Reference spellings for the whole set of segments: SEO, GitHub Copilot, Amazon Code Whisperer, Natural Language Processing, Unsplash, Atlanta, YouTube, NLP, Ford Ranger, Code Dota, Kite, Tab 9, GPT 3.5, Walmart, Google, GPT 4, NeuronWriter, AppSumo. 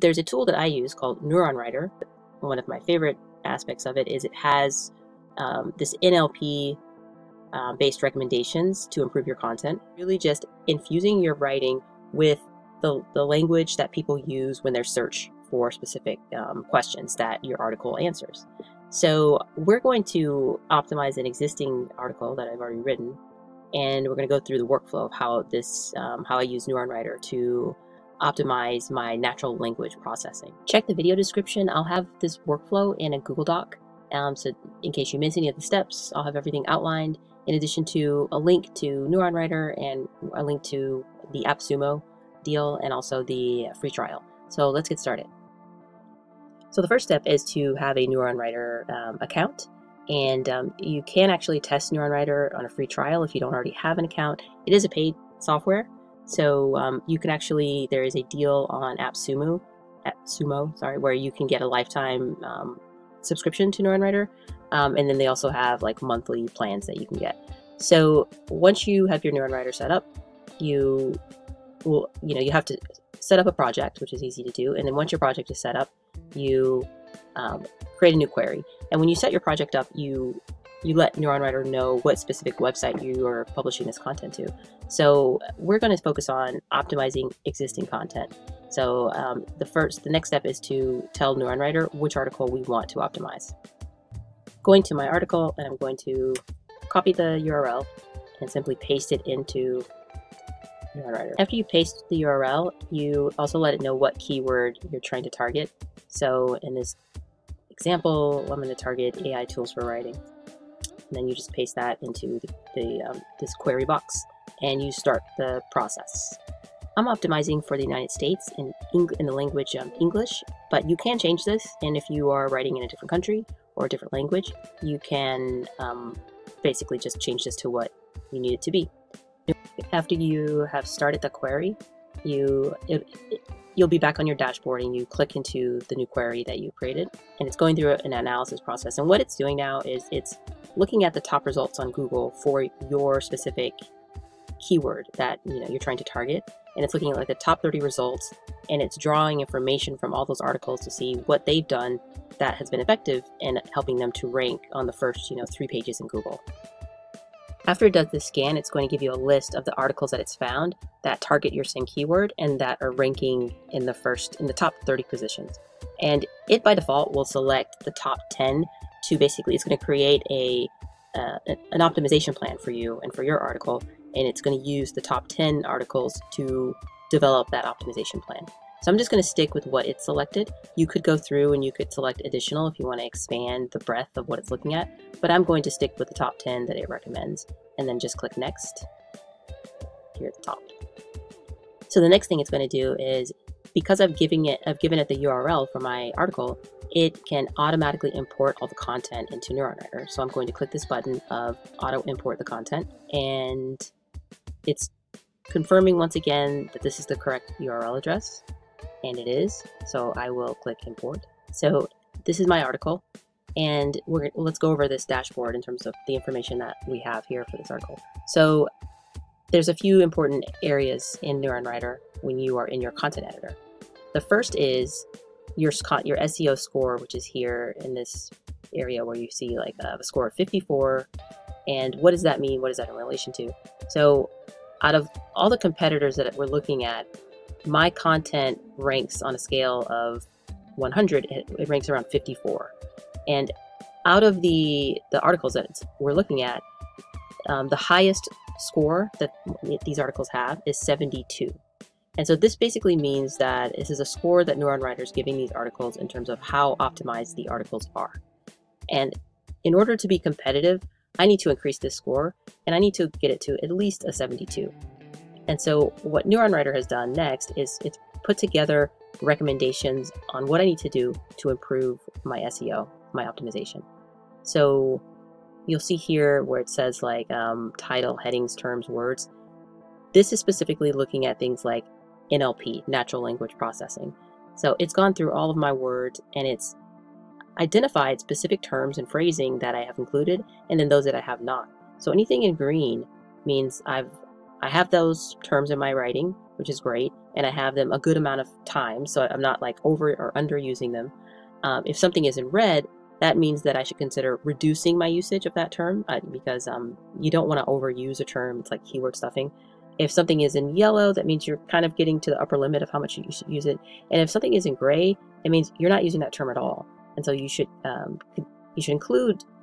There's a tool that I use called NeuronWriter. One of my favorite aspects of it is it has this NLP based recommendations to improve your content, really just infusing your writing with the language that people use when they search for specific questions that your article answers. So we're going to optimize an existing article that I've already written, and we're going to go through the workflow of how this how I use NeuronWriter to optimize my natural language processing. Check the video description. I'll have this workflow in a Google Doc, so in case you miss any of the steps, I'll have everything outlined, in addition to a link to NeuronWriter and a link to the AppSumo deal and also the free trial. So let's get started. So the first step is to have a NeuronWriter account, and you can actually test NeuronWriter on a free trial if you don't already have an account. It is a paid software. So you can actually, there is a deal on AppSumo, sorry, where you can get a lifetime subscription to NeuronWriter, and then they also have like monthly plans that you can get. So once you have your NeuronWriter set up, you will, you have to set up a project, which is easy to do, and then once your project is set up, you create a new query. And when you set your project up, you let NeuronWriter know what specific website you are publishing this content to. So we're going to focus on optimizing existing content. So the next step is to tell NeuronWriter which article we want to optimize. Going to my article, and I'm going to copy the URL and simply paste it into NeuronWriter. After you paste the URL, you also let it know what keyword you're trying to target. So in this example, I'm going to target AI tools for writing. And then you just paste that into this query box, and you start the process. I'm optimizing for the United States in the language English, but you can change this. And if you are writing in a different country or a different language, you can basically just change this to what you need it to be. After you have started the query, you'll be back on your dashboard, and you click into the new query that you created, and it's going through an analysis process. And what it's doing now is it's looking at the top results on Google for your specific keyword that you're trying to target, and it's looking at like the top 30 results, and it's drawing information from all those articles to see what they've done that has been effective in helping them to rank on the first 3 pages in Google. After it does the scan, it's going to give you a list of the articles that it's found that target your same keyword and that are ranking in the top 30 positions. And it by default will select the top 10 to basically, it's going to create an optimization plan for you and for your article, and it's going to use the top 10 articles to develop that optimization plan. So I'm just going to stick with what it's selected. You could go through and you could select additional if you want to expand the breadth of what it's looking at, but I'm going to stick with the top 10 that it recommends, and then just click next here at the top. So the next thing it's going to do is, because I've given it the URL for my article, it can automatically import all the content into NeuronWriter. So I'm going to click this button of auto import the content, and it's confirming once again that this is the correct URL address. And it is, so I will click import. So this is my article, and let's go over this dashboard in terms of the information that we have here for this article. So there's a few important areas in NeuronWriter when you are in your content editor. The first is your SEO score, which is here in this area where you see like a score of 54. And what does that mean? What is that in relation to? So out of all the competitors that we're looking at, my content ranks on a scale of 100, it ranks around 54. And out of the articles that we're looking at, the highest score that these articles have is 72. And so this basically means that this is a score that NeuronWriter is giving these articles in terms of how optimized the articles are. And in order to be competitive, I need to increase this score, and I need to get it to at least a 72. And so what NeuronWriter has done next is it's put together recommendations on what I need to do to improve my SEO, my optimization. So you'll see here where it says like title, headings, terms, words. This is specifically looking at things like NLP, natural language processing. So it's gone through all of my words, and it's identified specific terms and phrasing that I have included, and then those that I have not. So anything in green means I've I have those terms in my writing, which is great, and I have them a good amount of time, so I'm not like over or under using them. If something is in red, that means that I should consider reducing my usage of that term because you don't want to overuse a term. It's like keyword stuffing. If something is in yellow, that means you're kind of getting to the upper limit of how much you should use it. And if something is in gray, it means you're not using that term at all. And so you should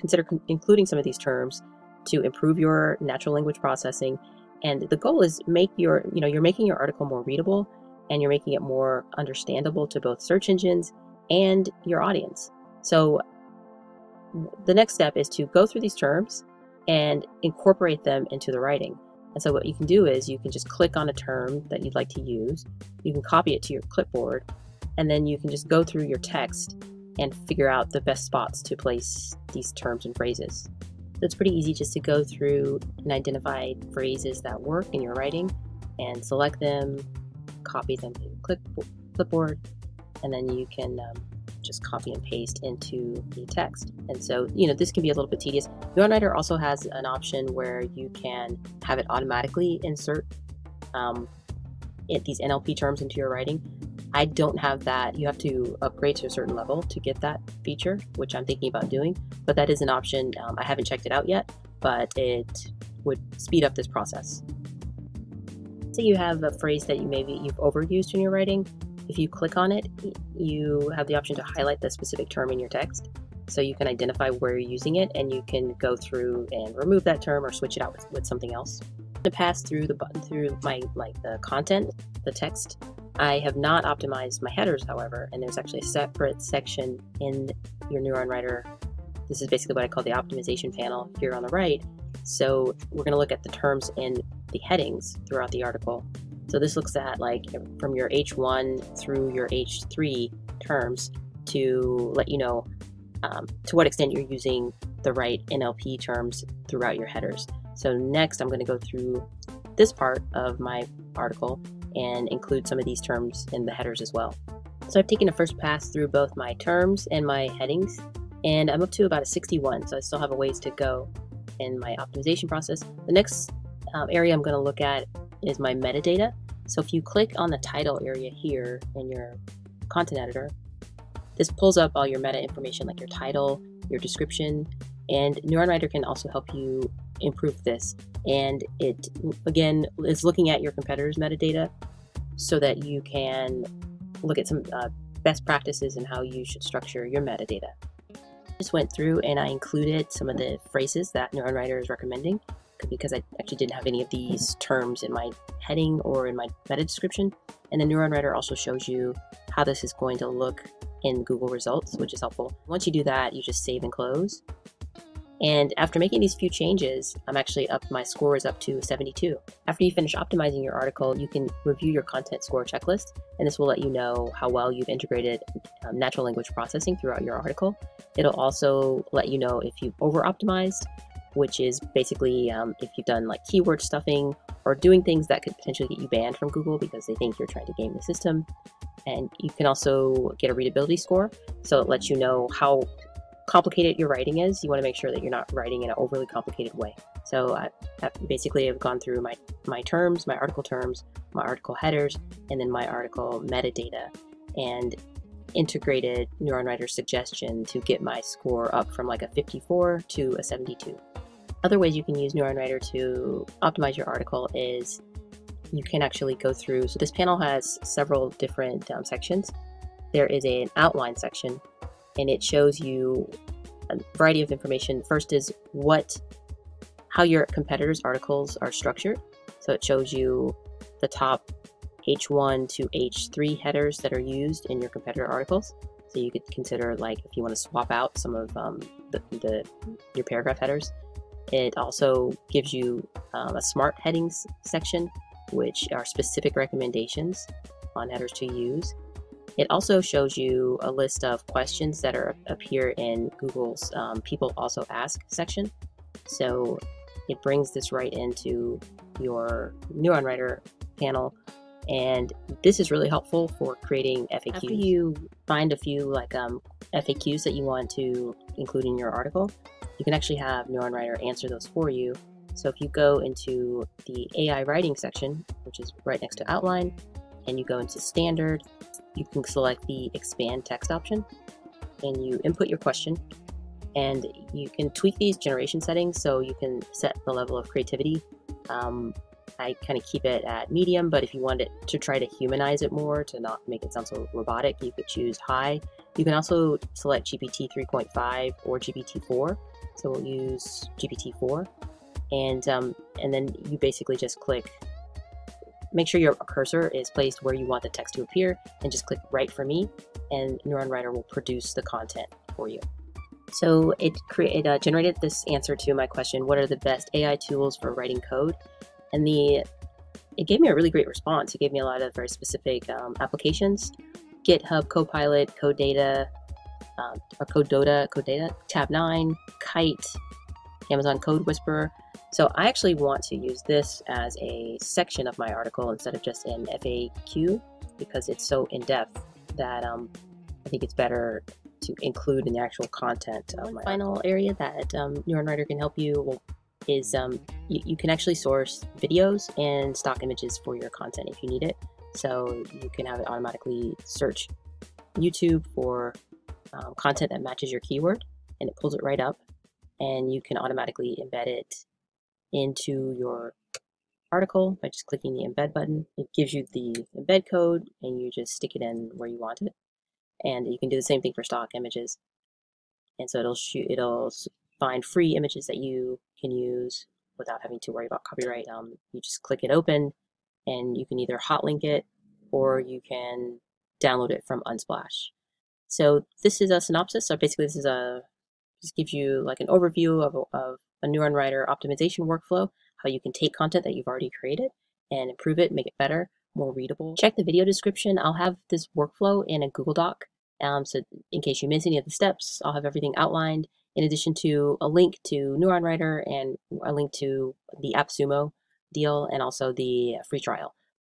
consider including some of these terms to improve your natural language processing. And the goal is you're making your article more readable, and you're making it more understandable to both search engines and your audience. So the next step is to go through these terms and incorporate them into the writing. And so what you can do is you can just click on a term that you'd like to use. You can copy it to your clipboard, and then you can just go through your text and figure out the best spots to place these terms and phrases. So it's pretty easy just to go through and identify phrases that work in your writing and select them, copy them to your clipboard, and then you can just copy and paste into the text. And so, this can be a little bit tedious. NeuronWriter also has an option where you can have it automatically insert these NLP terms into your writing. I don't have that. You have to upgrade to a certain level to get that feature, which I'm thinking about doing, but that is an option. I haven't checked it out yet, but it would speed up this process. So you have a phrase that you've overused in your writing. If you click on it, you have the option to highlight the specific term in your text, so you can identify where you're using it, and you can go through and remove that term or switch it out with something else. To pass through the button through my the content, the text. I have not optimized my headers, however, and there's actually a separate section in your NeuronWriter. This is basically what I call the optimization panel here on the right. So we're going to look at the terms in the headings throughout the article. So this looks at like from your H1 through your H3 terms to let you know to what extent you're using the right NLP terms throughout your headers. So next I'm going to go through this part of my article and include some of these terms in the headers as well. So I've taken a first pass through both my terms and my headings, and I'm up to about a 61, so I still have a ways to go in my optimization process. The next area I'm going to look at is my metadata. So if you click on the title area here in your content editor, this pulls up all your meta information like your title, your description, and NeuronWriter can also help you improve this. And it, again, is looking at your competitors' metadata so that you can look at some best practices and how you should structure your metadata. I just went through and I included some of the phrases that NeuronWriter is recommending because I actually didn't have any of these terms in my heading or in my meta description. And then NeuronWriter also shows you how this is going to look in Google results, which is helpful. Once you do that, you just save and close. And after making these few changes, I'm actually my score is up to 72. After you finish optimizing your article, you can review your content score checklist, and this will let you know how well you've integrated natural language processing throughout your article. It'll also let you know if you've over-optimized, which is basically if you've done like keyword stuffing or doing things that could potentially get you banned from Google because they think you're trying to game the system. And you can also get a readability score, so it lets you know how complicated your writing is. You want to make sure that you're not writing in an overly complicated way. So I basically have gone through my terms, my article terms, my article headers, and then my article metadata, and integrated NeuronWriter's suggestion to get my score up from like a 54 to a 72. Other ways you can use NeuronWriter to optimize your article is you can actually go through, so this panel has several different sections. There is an outline section, and it shows you a variety of information. First is how your competitors' articles are structured. So it shows you the top H1 to H3 headers that are used in your competitor articles. So you could consider, like, if you want to swap out some of your paragraph headers. It also gives you a smart headings section, which are specific recommendations on headers to use. It also shows you a list of questions that appear in Google's People Also Ask section. So it brings this right into your NeuronWriter panel. And this is really helpful for creating FAQs. After you find a few FAQs that you want to include in your article, you can actually have NeuronWriter answer those for you. So if you go into the AI writing section, which is right next to outline, and you go into standard, you can select the expand text option and you input your question, and you can tweak these generation settings. So you can set the level of creativity. I kind of keep it at medium, but if you wanted to try to humanize it more to not make it sound so robotic, you could choose high. You can also select GPT 3.5 or GPT 4. So we'll use GPT 4, and then you basically just click, make sure your cursor is placed where you want the text to appear, and just click Write for Me, and NeuronWriter will produce the content for you. So it generated this answer to my question, what are the best AI tools for writing code? And it gave me a really great response. It gave me a lot of very specific applications: GitHub Copilot, Code Data, or Code Dota, Tab 9, Kite, Amazon Code Whisperer. So I actually want to use this as a section of my article instead of just an FAQ, because it's so in-depth that I think it's better to include in the actual content of my final area that NeuronWriter can help you. Well, is you can actually source videos and stock images for your content if you need it. So you can have it automatically search YouTube for content that matches your keyword, and it pulls it right up, and you can automatically embed it into your article by just clicking the embed button. It gives you the embed code and you just stick it in where you want it. And you can do the same thing for stock images. And so it'll find free images that you can use without having to worry about copyright. You just click it open, and you can either hotlink it or you can download it from Unsplash. So this is a synopsis. So basically this is just gives you like an overview of a NeuronWriter optimization workflow, how you can take content that you've already created and improve it, make it better, more readable. Check the video description. I'll have this workflow in a Google Doc. So in case you miss any of the steps, I'll have everything outlined, in addition to a link to NeuronWriter and a link to the AppSumo deal and also the free trial.